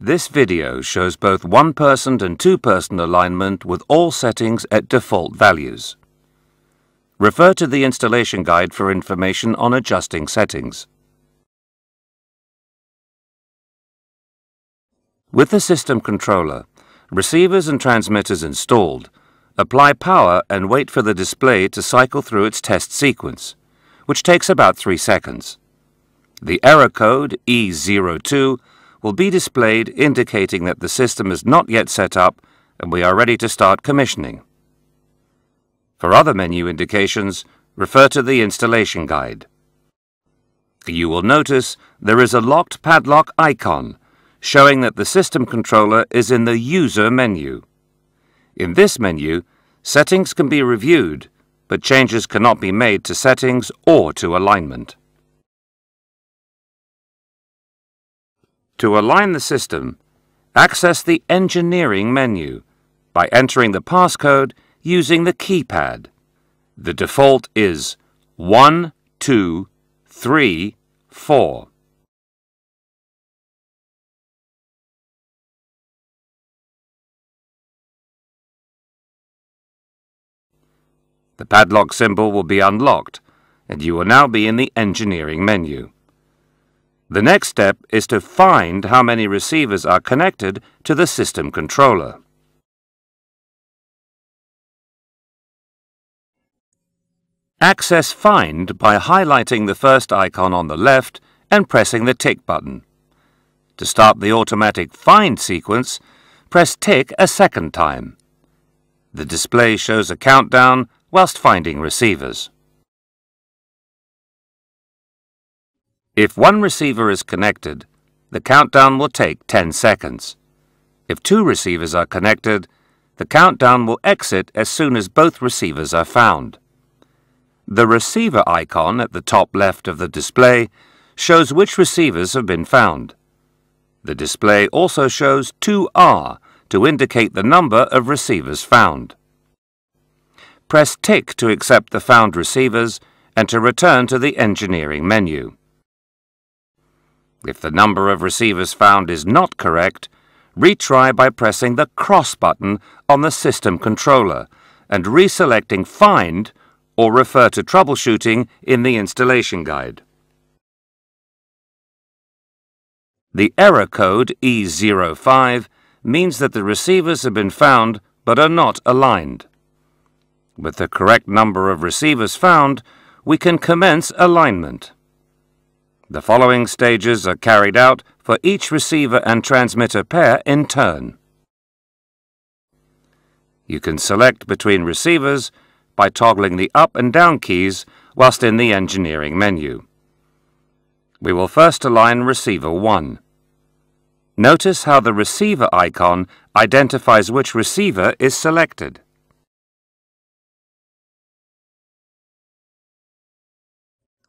This video shows both one-person and two-person alignment with all settings at default values. Refer to the installation guide for information on adjusting settings. With the system controller, receivers and transmitters installed, apply power and wait for the display to cycle through its test sequence, which takes about 3 seconds. The error code E02 will be displayed, indicating that the system is not yet set up and we are ready to start commissioning. For other menu indications, refer to the installation guide. You will notice there is a locked padlock icon, showing that the system controller is in the user menu. In this menu, settings can be reviewed, but changes cannot be made to settings or to alignment. To align the system, access the Engineering menu by entering the passcode using the keypad. The default is 1, 2, 3, 4. The padlock symbol will be unlocked, and you will now be in the Engineering menu. The next step is to find how many receivers are connected to the system controller. Access Find by highlighting the first icon on the left and pressing the tick button. To start the automatic find sequence, press tick a second time. The display shows a countdown whilst finding receivers. If one receiver is connected, the countdown will take 10 seconds. If two receivers are connected, the countdown will exit as soon as both receivers are found. The receiver icon at the top left of the display shows which receivers have been found. The display also shows 2R to indicate the number of receivers found. Press tick to accept the found receivers and to return to the Engineering menu. If the number of receivers found is not correct, retry by pressing the cross button on the system controller and reselecting Find or refer to Troubleshooting in the installation guide. The error code E05 means that the receivers have been found but are not aligned. With the correct number of receivers found, we can commence alignment. The following stages are carried out for each receiver and transmitter pair in turn. You can select between receivers by toggling the up and down keys whilst in the Engineering menu. We will first align receiver 1. Notice how the receiver icon identifies which receiver is selected.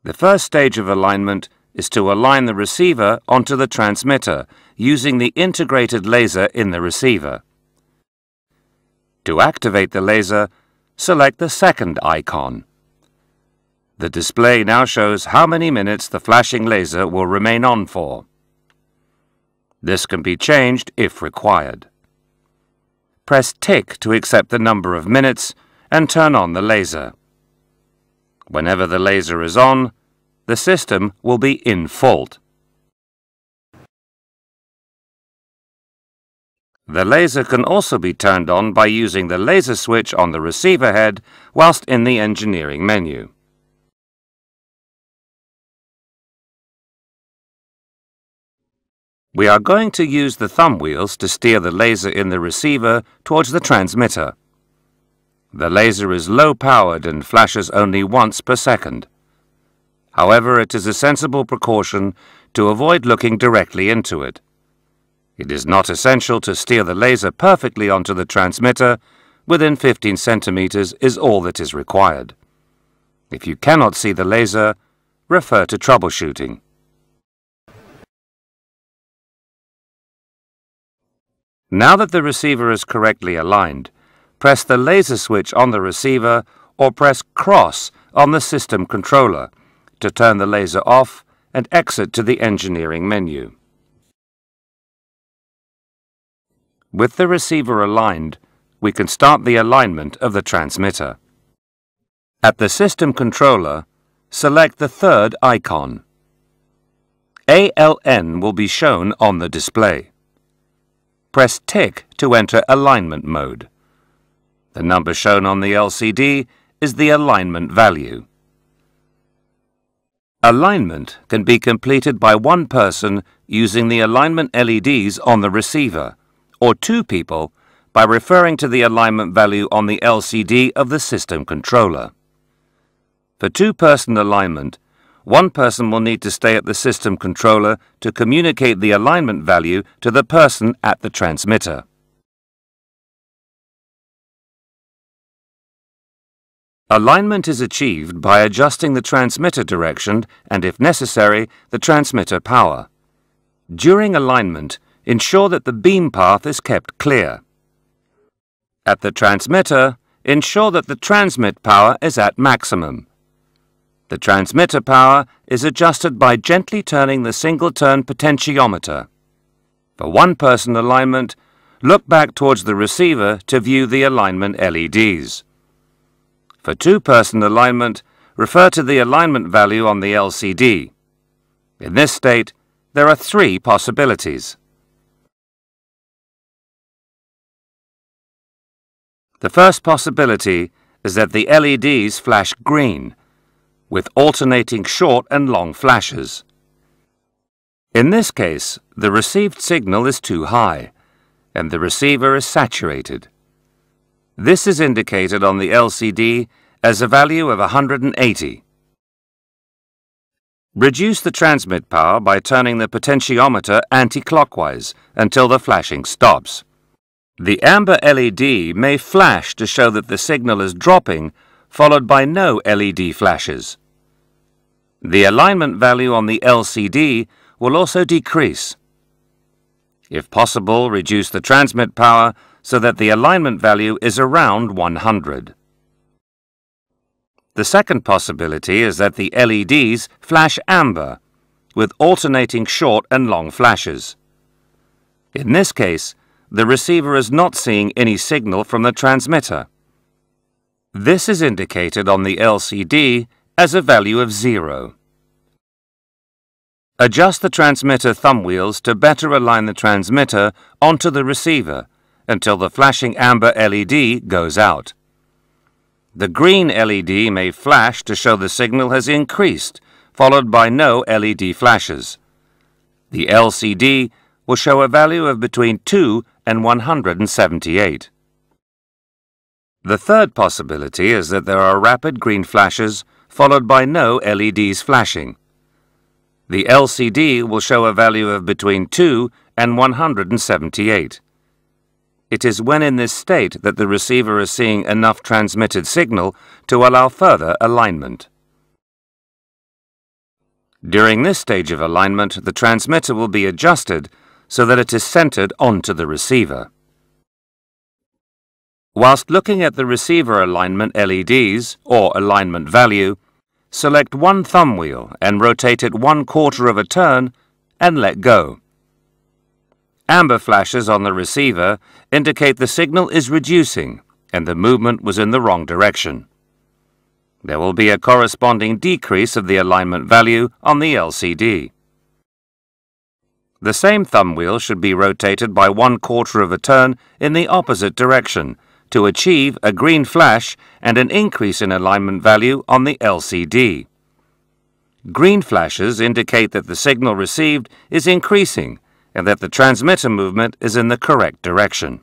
The first stage of alignment is to align the receiver onto the transmitter using the integrated laser in the receiver. To activate the laser, select the second icon. The display now shows how many minutes the flashing laser will remain on for. This can be changed if required. Press tick to accept the number of minutes and turn on the laser. Whenever the laser is on, the system will be in fault. The laser can also be turned on by using the laser switch on the receiver head whilst in the Engineering menu. We are going to use the thumb wheels to steer the laser in the receiver towards the transmitter. The laser is low-powered and flashes only once per second. However, it is a sensible precaution to avoid looking directly into it. It is not essential to steer the laser perfectly onto the transmitter. Within 15 centimeters is all that is required. If you cannot see the laser, refer to Troubleshooting. Now that the receiver is correctly aligned, press the laser switch on the receiver or press cross on the system controller to turn the laser off and exit to the Engineering menu. With the receiver aligned, we can start the alignment of the transmitter. At the system controller, select the third icon. ALN will be shown on the display. Press tick to enter alignment mode. The number shown on the LCD is the alignment value. Alignment can be completed by one person using the alignment LEDs on the receiver, or two people by referring to the alignment value on the LCD of the system controller. For two-person alignment, one person will need to stay at the system controller to communicate the alignment value to the person at the transmitter. Alignment is achieved by adjusting the transmitter direction and, if necessary, the transmitter power. During alignment, ensure that the beam path is kept clear. At the transmitter, ensure that the transmit power is at maximum. The transmitter power is adjusted by gently turning the single-turn potentiometer. For one-person alignment, look back towards the receiver to view the alignment LEDs. For two-person alignment, refer to the alignment value on the LCD. In this state, there are three possibilities. The first possibility is that the LEDs flash green, with alternating short and long flashes. In this case, the received signal is too high, and the receiver is saturated. This is indicated on the LCD as a value of 180. Reduce the transmit power by turning the potentiometer anti-clockwise until the flashing stops. The amber LED may flash to show that the signal is dropping, followed by no LED flashes. The alignment value on the LCD will also decrease. If possible, reduce the transmit power so that the alignment value is around 100. The second possibility is that the LEDs flash amber, with alternating short and long flashes. In this case, the receiver is not seeing any signal from the transmitter. This is indicated on the LCD as a value of 0. Adjust the transmitter thumb wheels to better align the transmitter onto the receiver until the flashing amber LED goes out. The green LED may flash to show the signal has increased, followed by no LED flashes. The LCD will show a value of between 2 and 178. The third possibility is that there are rapid green flashes, followed by no LEDs flashing. The LCD will show a value of between 2 and 178. It is when in this state that the receiver is seeing enough transmitted signal to allow further alignment. During this stage of alignment, the transmitter will be adjusted so that it is centered onto the receiver. Whilst looking at the receiver alignment LEDs, or alignment value, select one thumb wheel and rotate it 1/4 of a turn and let go. Amber flashes on the receiver indicate the signal is reducing and the movement was in the wrong direction. There will be a corresponding decrease of the alignment value on the LCD. The same thumb wheel should be rotated by 1/4 of a turn in the opposite direction to achieve a green flash and an increase in alignment value on the LCD. Green flashes indicate that the signal received is increasing and that the transmitter movement is in the correct direction.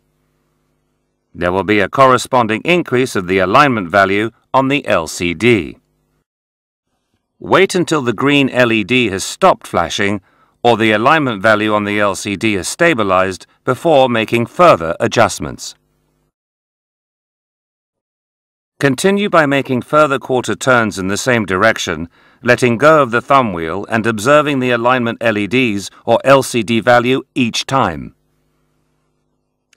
There will be a corresponding increase of the alignment value on the LCD. Wait until the green LED has stopped flashing or the alignment value on the LCD is stabilized before making further adjustments. Continue by making further quarter turns in the same direction, letting go of the thumb wheel and observing the alignment LEDs or LCD value each time.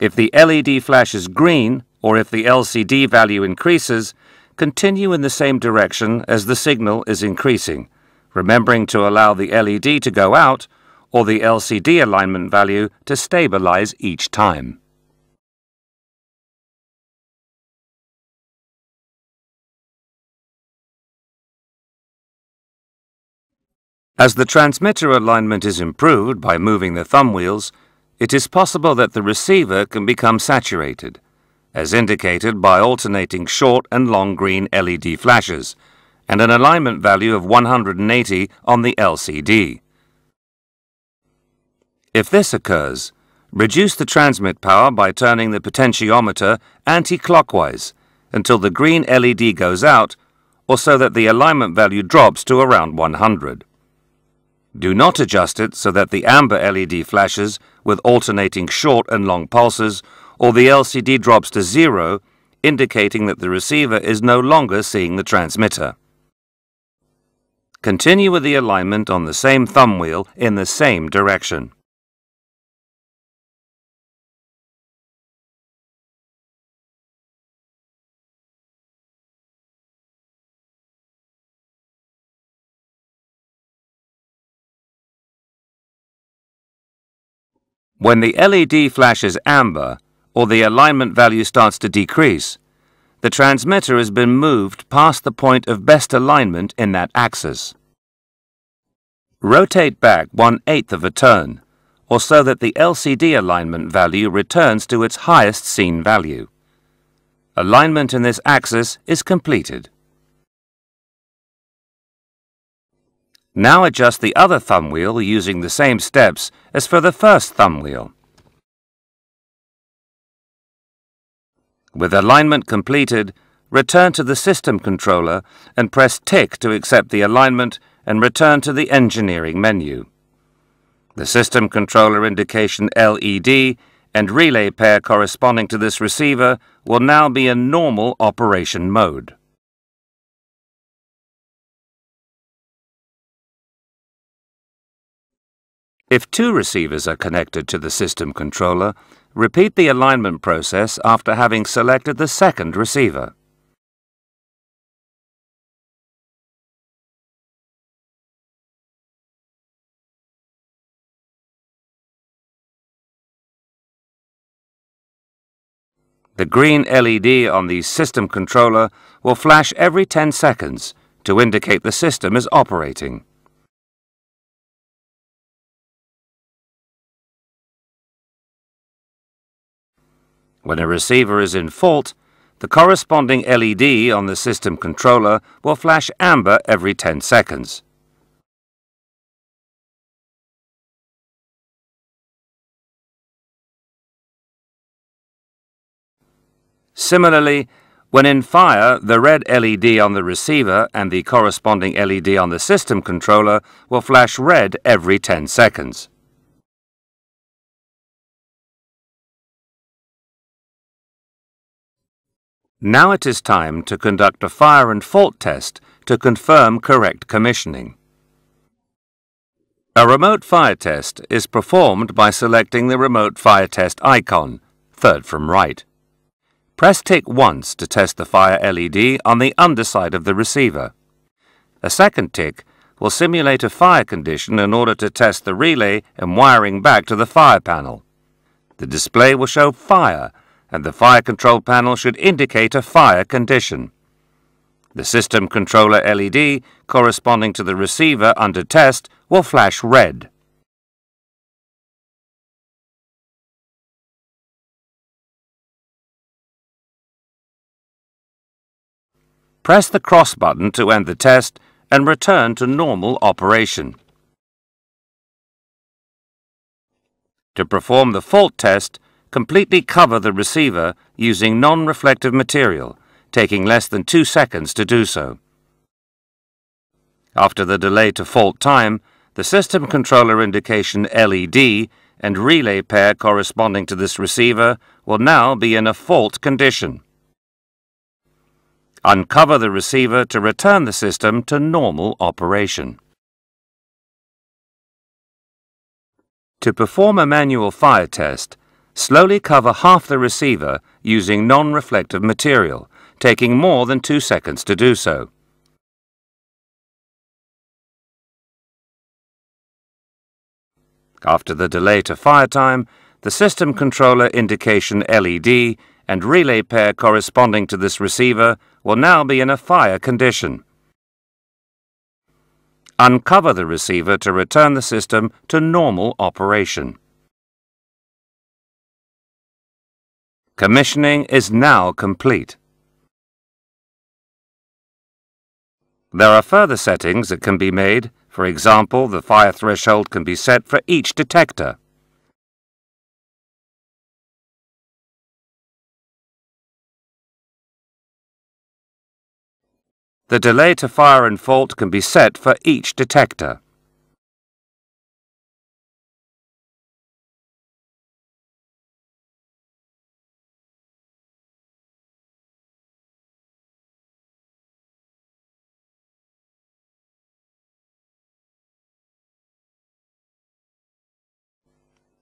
If the LED flashes green or if the LCD value increases, continue in the same direction as the signal is increasing, remembering to allow the LED to go out or the LCD alignment value to stabilize each time. As the transmitter alignment is improved by moving the thumb wheels, it is possible that the receiver can become saturated, as indicated by alternating short and long green LED flashes, and an alignment value of 180 on the LCD. If this occurs, reduce the transmit power by turning the potentiometer anti-clockwise until the green LED goes out, or so that the alignment value drops to around 100. Do not adjust it so that the amber LED flashes with alternating short and long pulses, or the LCD drops to zero, indicating that the receiver is no longer seeing the transmitter. Continue with the alignment on the same thumb wheel in the same direction. When the LED flashes amber, or the alignment value starts to decrease, the transmitter has been moved past the point of best alignment in that axis. Rotate back 1/8 of a turn, or so that the LCD alignment value returns to its highest seen value. Alignment in this axis is completed. Now adjust the other thumb wheel using the same steps as for the first thumb wheel. With alignment completed, return to the system controller and press tick to accept the alignment and return to the engineering menu. The system controller indication LED and relay pair corresponding to this receiver will now be in normal operation mode. If two receivers are connected to the system controller, repeat the alignment process after having selected the second receiver. The green LED on the system controller will flash every 10 seconds to indicate the system is operating. When a receiver is in fault, the corresponding LED on the system controller will flash amber every 10 seconds. Similarly, when in fire, the red LED on the receiver and the corresponding LED on the system controller will flash red every 10 seconds. Now it is time to conduct a fire and fault test to confirm correct commissioning. A remote fire test is performed by selecting the remote fire test icon, third from right. Press tick once to test the fire LED on the underside of the receiver. A second tick will simulate a fire condition in order to test the relay and wiring back to the fire panel. The display will show fire, and the fire control panel should indicate a fire condition. The system controller LED corresponding to the receiver under test will flash red. Press the cross button to end the test and return to normal operation. To perform the fault test, completely cover the receiver using non-reflective material, taking less than 2 seconds to do so. After the delay to fault time, the system controller indication LED and relay pair corresponding to this receiver will now be in a fault condition. Uncover the receiver to return the system to normal operation. To perform a manual fire test, slowly cover half the receiver using non-reflective material, taking more than 2 seconds to do so. After the delay to fire time, the system controller indication LED and relay pair corresponding to this receiver will now be in a fire condition. Uncover the receiver to return the system to normal operation. Commissioning is now complete. There are further settings that can be made. For example, the fire threshold can be set for each detector. The delay to fire and fault can be set for each detector.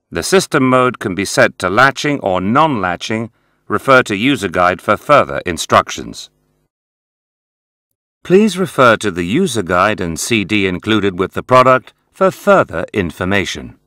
The system mode can be set to latching or non-latching. Refer to user guide for further instructions. Please refer to the user guide and CD included with the product for further information.